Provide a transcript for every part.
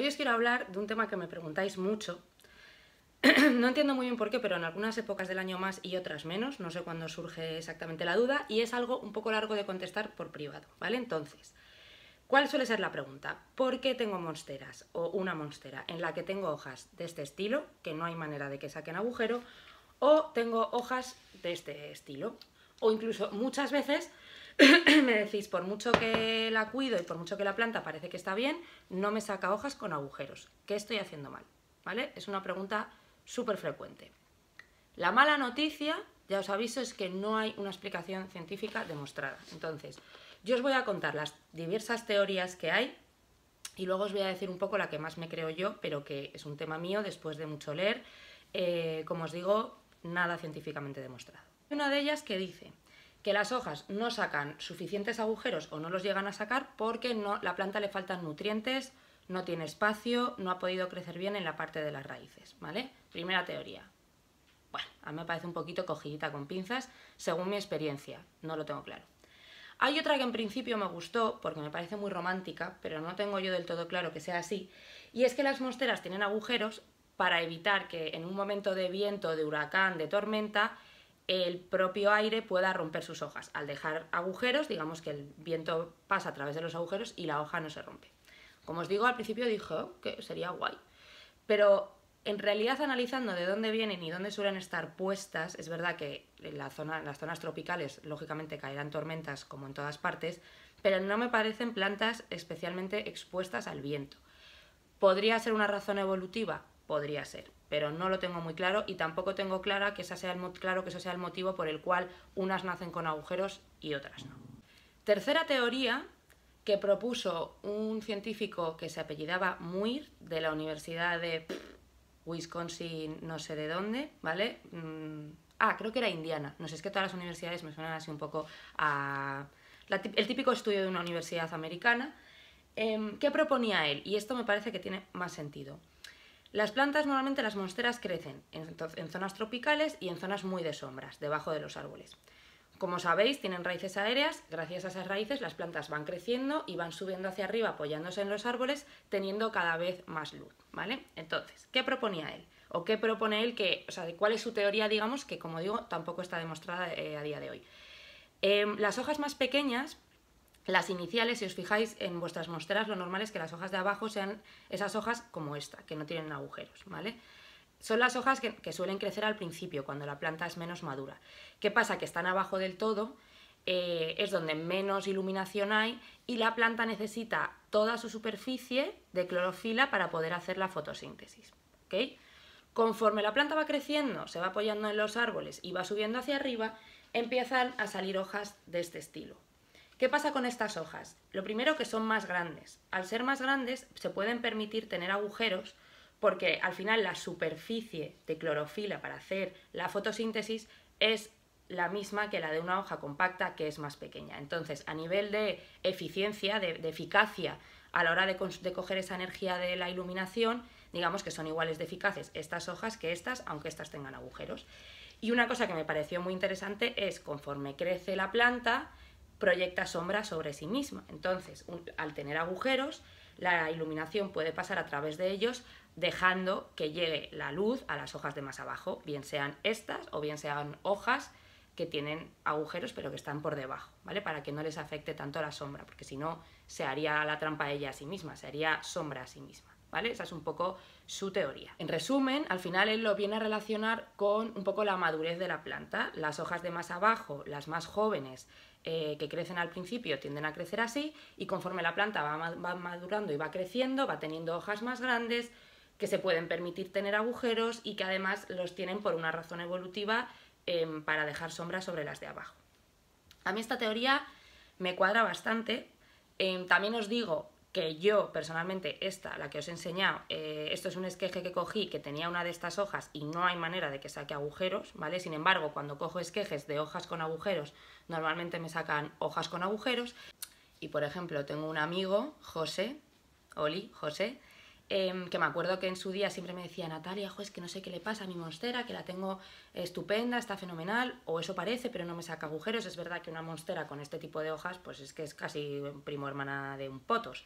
Hoy os quiero hablar de un tema que me preguntáis mucho. No entiendo muy bien por qué, pero en algunas épocas del año más y otras menos, no sé cuándo surge exactamente la duda, y es algo un poco largo de contestar por privado, ¿vale? Entonces, ¿cuál suele ser la pregunta? ¿Por qué tengo monsteras o una monstera en la que tengo hojas de este estilo, que no hay manera de que saquen agujero, o tengo hojas de este estilo? O incluso muchas veces me decís, por mucho que la cuido y por mucho que la planta parece que está bien, no me saca hojas con agujeros. ¿Qué estoy haciendo mal? ¿Vale? Es una pregunta súper frecuente. La mala noticia, ya os aviso, es que no hay una explicación científica demostrada. Entonces, yo os voy a contar las diversas teorías que hay y luego os voy a decir un poco la que más me creo yo, pero que es un tema mío después de mucho leer. Como os digo, nada científicamente demostrado. Una de ellas que dice que las hojas no sacan suficientes agujeros o no los llegan a sacar porque la planta le faltan nutrientes, no tiene espacio, no ha podido crecer bien en la parte de las raíces, ¿vale? Primera teoría. Bueno, a mí me parece un poquito cogidita con pinzas, según mi experiencia, no lo tengo claro. Hay otra que en principio me gustó porque me parece muy romántica, pero no tengo yo del todo claro que sea así, y es que las monsteras tienen agujeros para evitar que en un momento de viento, de huracán, de tormenta, el propio aire pueda romper sus hojas. Al dejar agujeros, digamos que el viento pasa a través de los agujeros y la hoja no se rompe. Como os digo, al principio dije que sería guay, pero en realidad analizando de dónde vienen y dónde suelen estar puestas, es verdad que en las zonas tropicales lógicamente caerán tormentas como en todas partes, pero no me parecen plantas especialmente expuestas al viento. ¿Podría ser una razón evolutiva? Podría ser, pero no lo tengo muy claro y tampoco tengo claro que eso sea el motivo por el cual unas nacen con agujeros y otras no. Tercera teoría que propuso un científico que se apellidaba Muir, de la Universidad de Wisconsin, no sé de dónde, ¿vale? Creo que era Indiana, no sé, es que todas las universidades me suenan así un poco a el típico estudio de una universidad americana. ¿Qué proponía él? Y esto me parece que tiene más sentido. Las plantas, normalmente las monsteras, crecen en zonas tropicales y en zonas muy de sombras, debajo de los árboles. Como sabéis, tienen raíces aéreas, gracias a esas raíces las plantas van creciendo y van subiendo hacia arriba apoyándose en los árboles, teniendo cada vez más luz, ¿vale? Entonces, ¿qué proponía él? ¿O qué propone él? ¿Cuál es su teoría, digamos, que como digo, tampoco está demostrada a día de hoy? Las hojas más pequeñas, las iniciales, si os fijáis en vuestras monsteras, lo normal es que las hojas de abajo sean esas hojas como esta, que no tienen agujeros, ¿vale? Son las hojas que suelen crecer al principio, cuando la planta es menos madura. ¿Qué pasa? Que están abajo del todo, es donde menos iluminación hay y la planta necesita toda su superficie de clorofila para poder hacer la fotosíntesis, ¿ok? Conforme la planta va creciendo, se va apoyando en los árboles y va subiendo hacia arriba, empiezan a salir hojas de este estilo. ¿Qué pasa con estas hojas? Lo primero, que son más grandes. Al ser más grandes se pueden permitir tener agujeros porque al final la superficie de clorofila para hacer la fotosíntesis es la misma que la de una hoja compacta que es más pequeña. Entonces, a nivel de eficiencia, de eficacia a la hora de coger esa energía de la iluminación, digamos que son iguales de eficaces estas hojas que estas, aunque estas tengan agujeros. Y una cosa que me pareció muy interesante es, conforme crece la planta, proyecta sombra sobre sí misma. Entonces, al tener agujeros, la iluminación puede pasar a través de ellos, dejando que llegue la luz a las hojas de más abajo, bien sean estas o bien sean hojas que tienen agujeros pero que están por debajo, ¿vale? Para que no les afecte tanto la sombra, porque si no se haría la trampa ella a sí misma, se haría sombra a sí misma, ¿vale? Esa es un poco su teoría. En resumen, al final él lo viene a relacionar con un poco la madurez de la planta. Las hojas de más abajo, las más jóvenes, que crecen al principio, tienden a crecer así, y conforme la planta va madurando y va creciendo, va teniendo hojas más grandes que se pueden permitir tener agujeros y que además los tienen por una razón evolutiva, para dejar sombra sobre las de abajo. A mí esta teoría me cuadra bastante. También os digo que yo personalmente la que os he enseñado, esto es un esqueje que cogí que tenía una de estas hojas y no hay manera de que saque agujeros, ¿vale? Sin embargo, cuando cojo esquejes de hojas con agujeros, normalmente me sacan hojas con agujeros. Y por ejemplo, tengo un amigo, José, Oli, José, que me acuerdo que en su día siempre me decía: Natalia, jo, es que no sé qué le pasa a mi monstera, que la tengo estupenda, está fenomenal, o eso parece, pero no me saca agujeros. Es verdad que una monstera con este tipo de hojas, pues es que es casi primo hermana de un pothos.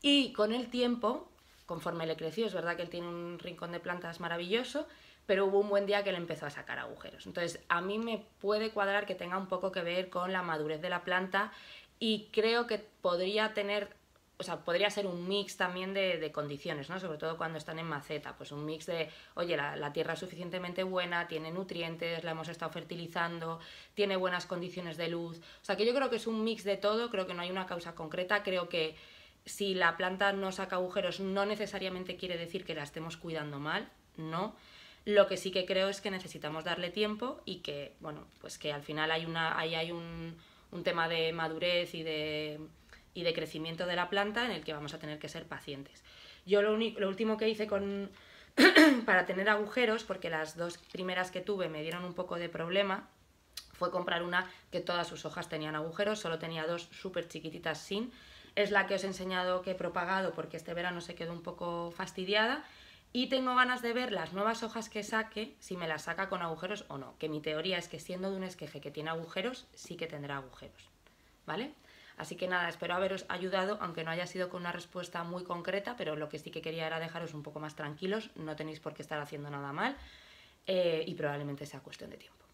Y con el tiempo, conforme le creció. Es verdad que él tiene un rincón de plantas maravilloso, pero hubo un buen día que le empezó a sacar agujeros. Entonces a mí me puede cuadrar que tenga un poco que ver con la madurez de la planta y creo que podría tener... O sea, podría ser un mix también de condiciones, ¿no? Sobre todo cuando están en maceta, pues un mix de, oye, la tierra es suficientemente buena, tiene nutrientes, la hemos estado fertilizando, tiene buenas condiciones de luz. O sea, que yo creo que es un mix de todo, creo que no hay una causa concreta, creo que si la planta no saca agujeros no necesariamente quiere decir que la estemos cuidando mal, ¿no? Lo que sí que creo es que necesitamos darle tiempo y que, bueno, pues que al final hay un tema de madurez y de crecimiento de la planta en el que vamos a tener que ser pacientes. Yo lo último que hice para tener agujeros, porque las dos primeras que tuve me dieron un poco de problema, fue comprar una que todas sus hojas tenían agujeros, solo tenía dos súper chiquititas sin. Es la que os he enseñado que he propagado porque este verano se quedó un poco fastidiada y tengo ganas de ver las nuevas hojas que saque, si me las saca con agujeros o no, que mi teoría es que siendo de un esqueje que tiene agujeros, sí que tendrá agujeros, ¿vale? Así que nada, espero haberos ayudado, aunque no haya sido con una respuesta muy concreta, pero lo que sí que quería era dejaros un poco más tranquilos, no tenéis por qué estar haciendo nada mal y probablemente sea cuestión de tiempo.